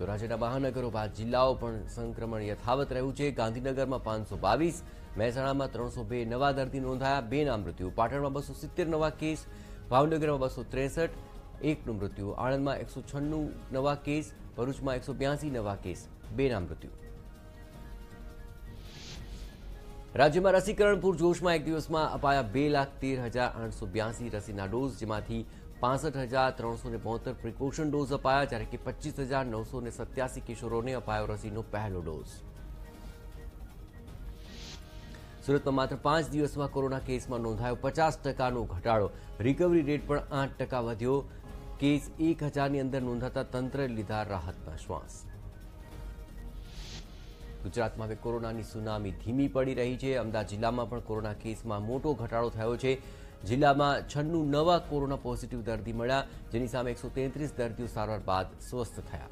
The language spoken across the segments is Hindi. તો રાજ્યના મહાનગરો બાદ જિલ્લાઓ પણ સંક્રમણ યથાવત રહ્યું છે। ગાંધીનગરમાં 522, મહેસાણામાં 302 નવા દર્દી નોંધાયા, 2 ના મૃત્યુ, પાટણમાં 270 નવા કેસ, ભાવનગરમાં 263, 1 નું મૃત્યુ, આણંદમાં 196 નવા કેસ, ભરૂચમાં 182 નવા કેસ, 2 ના મૃત્યુ। राज्य में रसीकरण पूरजोश में एक दिवस में अपाया 2,13,882 रसीना डोज, जेमांथी 65,372 प्रिकॉशन डोज अपाया, ज्यारे कि 25,987 किशोरों ने अपायो रसीनो पहलो डोज। सूरत में मात्र 5 दिवस में कोरोना केस में नोंधायो 50% घटाड़ो, रिकवरी रेट पर 8% वध्यो, केस 1000 अंदर नोंधाता तंत्र लीधा राहतना श्वास। गुजरात में कोरोना की सुनामी धीमी पड़ी रही है। अमदावाद जिला में कोरोना केस में मोटो घटाड़ो थयो छे। जिला में 96 नवा कोरोना पॉजिटिव दर्दी मळ्या, जेनी सामे 133 दर्दीओ सारवार बाद स्वस्थ थया।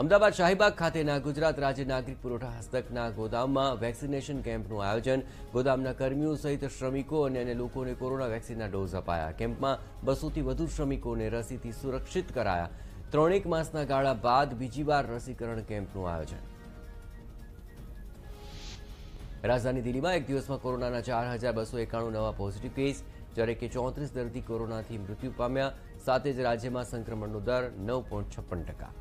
अमदावाद शाहीबाग खाते गुजरात राज्य नागरिक पुरवठा हस्तकना गोदाम में वेक्सिनेशन केम्पनुं आयोजन, गोदामना कर्मीओ सहित श्रमिकों अने अन्य लोकोने कोरोना वेक्सिनना डोज अपाया। केम्पमां 200 थी वधु श्रमिकोने रसीथी सुरक्षित कराया। 3 मासना गाळा बाद बीजी वार रसीकरण केम्पनुं आयोजन। राजधानी दिल्ली में एक दिवस में कोरोना 4291 नवा पॉजिटिव केस, ज्यारे कि 34 दर्दी कोरोना थी मृत्यु पाम्या। साथे ज राज्य में संक्रमण दर 9.56%।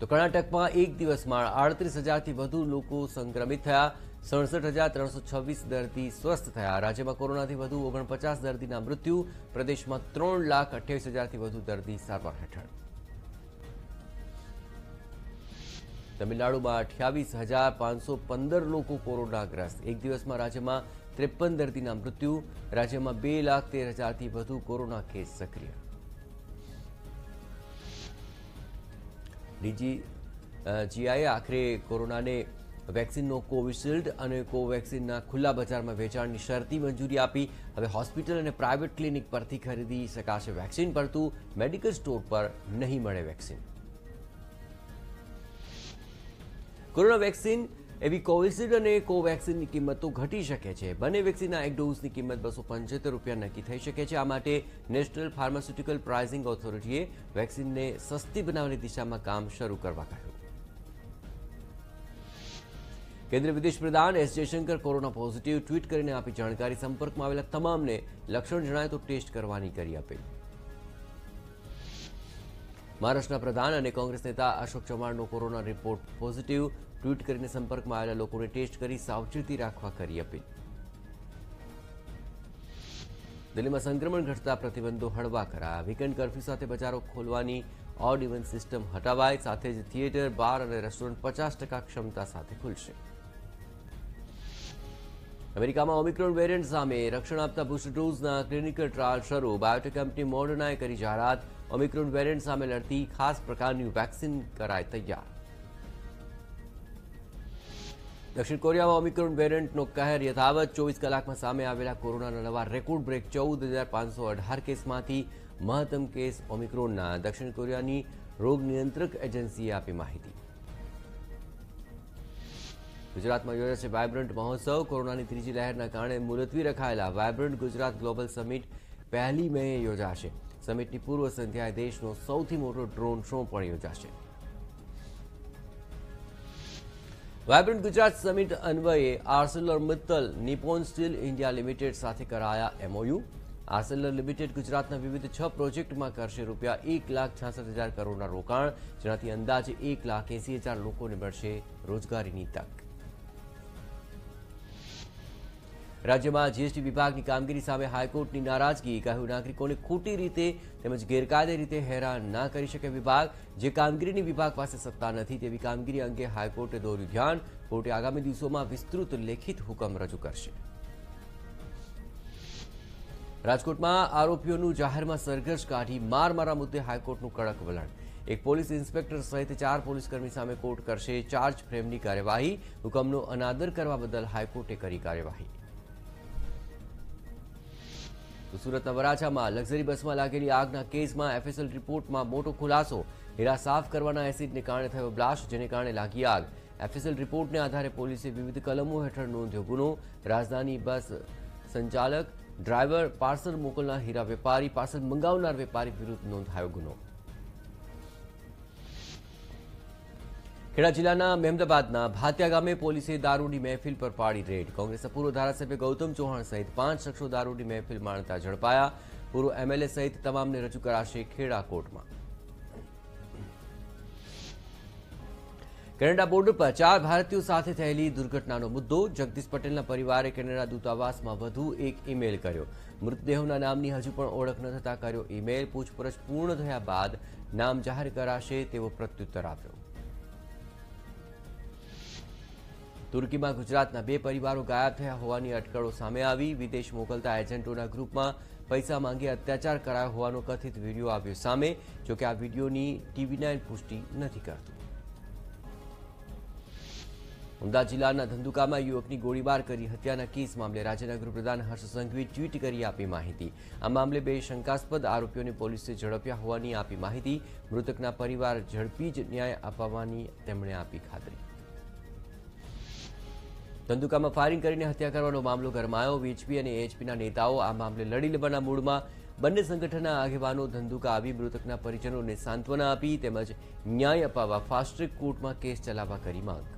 तो कर्नाटक में एक दिवस में 38,000 थी वधु लोको संक्रमित थया, 67,326 दर्दी स्वस्थ थया। राज्य में कोरोना थी वधु 49 दर्दी ना मृत्यु, प्रदेश में 3,28,000 थी वधु दर्दी सारवार हेठळ। तमिलनाडु में 28,515 लोको कोरोनाग्रस्त, एक दिवस में राज्य में 53 दर्दी ना मृत्यु, राज्य में 2,13,000 थी वधु कोरोना केस सक्रिय। डीजीजीआईए आखिरे कोरोना ने वेक्सिनों कोविशील्ड और कोवेक्सिन खुला बजार में वेचाण की शर्ती मंजूरी आपी। हवे हॉस्पिटल और प्राइवेट क्लिनिक पर खरीदी शकाशे वेक्सिन, परंतु मेडिकल स्टोर पर नहीं मळे वेक्सिन। कोरोना वेक्सिन एवी कोविशील्ड और कोवेक्सिन की किंमत तो घटी शके छे। बने वेक्सिन एक डोज की किंमत ₹275 नक्की थई शके छे। आ माटे नेशनल फार्मास्यूटिकल प्राइसिंग ऑथोरिटीए वेक्सिन ने सस्ती बनावनी दिशा में काम शुरू करवा कह्युं। केन्द्रीय विदेश प्रधान S Jaishankar corona positive, tweet करीने आपी जानकारी। संपर्क में आवेला तमामने लक्षण जणाय तो टेस्ट करवानी करी अपील। महाराष्ट्रना प्रधान और कांग्रेस नेता Ashok Chavan corona report positive, tweet करीने संपर्क में आवेला लोकोने टेस्ट करी सावचेती राखवा करी अपील। दिल्ली में संक्रमण घटता प्रतिबंधों हळवा कराया, वीकेंड कर्फ्यू साथ बजारों खोलवानी ऑड इवन सीस्टम हटावाई, साथ ज थिएटर, बार और रेस्टोरंट 50% क्षमता साथ खुलशे। अमेरिका में ओमिक्रॉन वेरिएंट सामे रक्षण आपता बूस्टर डोजना क्लिनिकल ट्रायल शुरू, बायोटेक कंपनी मॉडर्नाए करी जाहरात। ओमिक्रॉन वेरिएंट सामे लड़ती खास प्रकार की वेक्सिन कराई तैयार। दक्षिण कोरिया में ओमिक्रॉन वेरिएंटनो कहर यथावत, 24 कलाक में सामे आवेला कोरोना नवा रेकॉर्ड ब्रेक 14,518 केस में महत्तम केस ओमिक्रॉन। दक्षिण कोरिया की रोग नियंत्रक एजेंसीए आपी माहिती। गुजरात में योजाया छे वाइब्रंट महोत्सव, कोरोना की तीजी लहर कारण मुलतवी रखायेला vibrant Gujarat global summit 1 May योजाशे। समिट की पूर्व संध्याए देशनो सौथी मोटो ड्रोन शो पण योजाशे। वाइब्रंट गुजरात समिट अन्वये ArcelorMittal Nippon steel India limited साथे कराया एमओयू। आर्सेलर लिमिटेड गुजरात विविध 6 प्रोजेक्ट में करशे ₹1,66,000 करोड़ रोकाण, जेनाथी अंदाजे 1,80,000 लोकोने मळशे रोजगारीनी तक। राज्य में जीएसटी विभाग की कामगीरी सामे हाईकोर्ट की नाराजगी, कहू नागरिकों ने खोटी रीते तेमज गैरकायदे रीते हैरान न करी शके विभाग, जे कामगीरी विभाग पास सत्ता नहीं तेवी कामगीरी अंगे हाईकोर्टे दौरू ध्यान। कोर्टे आगामी दिवसों में विस्तृत लिखित हुकम रजू करशे। राजकोट में आरोपीओनु जाहिर में सरघस काढ़ी मार मारा मुद्दे हाईकोर्टनु कड़क वलण, एक पुलिस इंस्पेक्टर सहित 4 पुलिसकर्मी सामे कोर्ट करशे चार्ज फ्रेमनी कार्यवाही, हुकमनो अनादर करवा बदल हाईकोर्टे करी कार्यवाही। तो सूरत वराछा में लग्जरी बस में लागेली आगना केस में एफएसएल रिपोर्ट में मोटो खुलासो, हीरा साफ करवाना एसिड ने कारण थयो ब्लास्ट, जेने कारण लागी आग। एफएसएल रिपोर्ट ने आधार पुलिस विविध कलमों हेठळ नोंध्यो गुनो। राजधानी बस संचालक ड्राइवर पार्सल मोकलनार हीरा वेपारी पार्सल मंगावनार वेपारी विरुद्ध नोंधायो गुनो। खेड़ा जिलाना मेहमदाबादना भातिया गामे पुलिसे दारूनी महफिल पर पाड़ी रेड। कांग्रेसना पूर्व धारासभ्य गौतम चौहान सहित 5 शख्सों दारूनी महफिल माणता झड़पाया। पूर्व एमएलए सहित तमामने रजू कराशे खेड़ा कोर्ट में। केनेडा बोर्डर पर 4 भारतीयों साथे थयेली दुर्घटनानो मुद्दो। जगदीश पटेलना परिवारे केनेडा दूतावासमां वधु एक ईमेल कर्यो। मृतदेहोना नामनी हजू पण ओळख न थता कर्यो ईमेल। पूछपरछ पूर्ण थया बाद नाम जाहिर कराशे तेवो प्रत्युत्तर आप्यो। तुर्की में गुजरातना 2 परिवारों गायब थया होवानी अटकळो सामे आवी। विदेश मोकलता एजेंटोना ग्रुपमां पैसा मांगी अत्याचार करायो होवानो कथित वीडियो आव्यो सामे। जो के आ वीडियोनी टीवी9 पुष्टि नथी करतुं। अमदावाद जिलाना धंधुका में युवकनी गोळीबार करी हत्याना केस मामले राज्यना गृहप्रधान हर्ष संघवी ट्वीट करी आपी माहिती। आ मामले 2 शंकास्पद आरोपीओने पोलीसे झड़प्या होवानी आपी माहिती। मृतकना परिवार झड़पी ज न्याय अपाववानी तेमणे आपी खातरी। धंधुका में फायरिंग करीने हत्या करवानो मामलो गरमायो। वीएचपी अने एएचपीना नेताओं आ मामले लड़ी लेवाना मूडमां। बंने संगठनना आगेवानो धंधुका आवी मृतकना परिजनोने सांत्वना आपी। न्याय अपाववा फास्ट ट्रेक कोर्टमां केस चलाववा करी मांग।